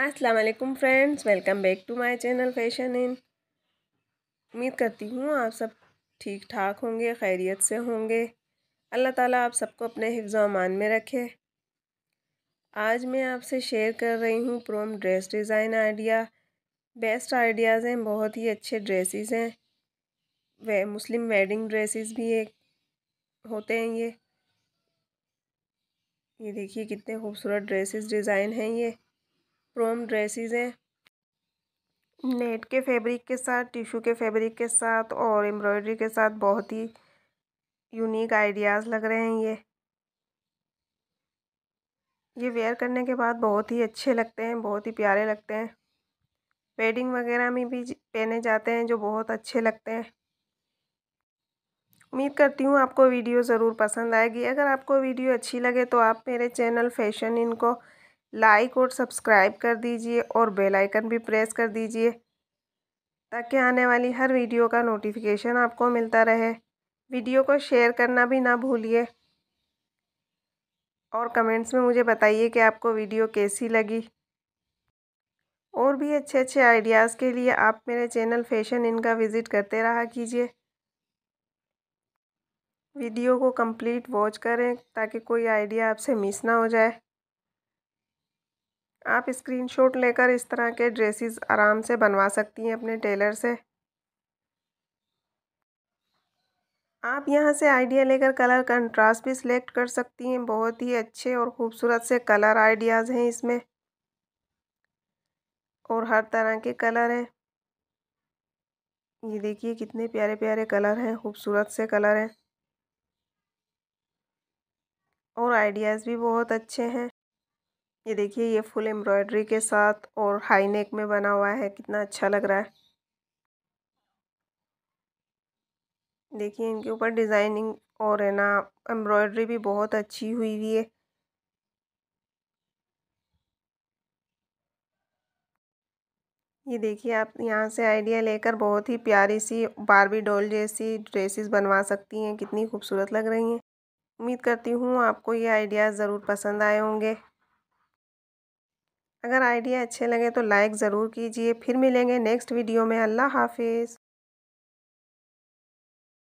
अस्सलाम वालेकुम friends, welcome back to my channel fashion इन। उम्मीद करती हूँ आप सब ठीक ठाक होंगे, खैरियत से होंगे। अल्लाह ताला आप सबको अपने हिफ्ज़ व अमान में रखे। आज मैं आपसे शेयर कर रही हूँ prom dress design idea. Best ideas हैं, बहुत ही अच्छे ड्रेसेस हैं। वे मुस्लिम वेडिंग ड्रेसेस भी एक होते हैं। ये देखिए कितने खूबसूरत ड्रेसेस डिज़ाइन हैं। ये प्रोम ड्रेसेस हैं, नेट के फैब्रिक के साथ, टिशू के फैब्रिक के साथ और एम्ब्रॉयडरी के साथ। बहुत ही यूनिक आइडियाज़ लग रहे हैं। ये वेयर करने के बाद बहुत ही अच्छे लगते हैं, बहुत ही प्यारे लगते हैं। वेडिंग वगैरह में भी पहने जाते हैं, जो बहुत अच्छे लगते हैं। उम्मीद करती हूँ आपको वीडियो ज़रूर पसंद आएगी। अगर आपको वीडियो अच्छी लगे तो आप मेरे चैनल फैशन इन को लाइक और सब्सक्राइब कर दीजिए और बेल आइकन भी प्रेस कर दीजिए, ताकि आने वाली हर वीडियो का नोटिफिकेशन आपको मिलता रहे। वीडियो को शेयर करना भी ना भूलिए और कमेंट्स में मुझे बताइए कि आपको वीडियो कैसी लगी। और भी अच्छे अच्छे आइडियाज़ के लिए आप मेरे चैनल फैशन इन का विज़िट करते रहा कीजिए। वीडियो को कंप्लीट वॉच करें ताकि कोई आइडिया आपसे मिस ना हो जाए। आप स्क्रीनशॉट लेकर इस तरह के ड्रेसेस आराम से बनवा सकती हैं अपने टेलर से। आप यहां से आइडिया लेकर कलर कंट्रास्ट भी सिलेक्ट कर सकती हैं। बहुत ही अच्छे और ख़ूबसूरत से कलर आइडियाज़ हैं इसमें और हर तरह के कलर हैं। ये देखिए कितने प्यारे प्यारे कलर हैं, ख़ूबसूरत से कलर हैं और आइडियाज़ भी बहुत अच्छे हैं। ये देखिए ये फुल एम्ब्रॉयडरी के साथ और हाई नेक में बना हुआ है, कितना अच्छा लग रहा है। देखिए इनके ऊपर डिज़ाइनिंग और है ना एम्ब्रॉयडरी भी बहुत अच्छी हुई हुई है। ये देखिए आप यहाँ से आइडिया लेकर बहुत ही प्यारी सी बारबी डॉल जैसी ड्रेसेस बनवा सकती हैं। कितनी खूबसूरत लग रही हैं। उम्मीद करती हूँ आपको ये आइडिया ज़रूर पसंद आए होंगे। अगर आइडिया अच्छे लगे तो लाइक ज़रूर कीजिए। फिर मिलेंगे नेक्स्ट वीडियो में। अल्लाह हाफिज़।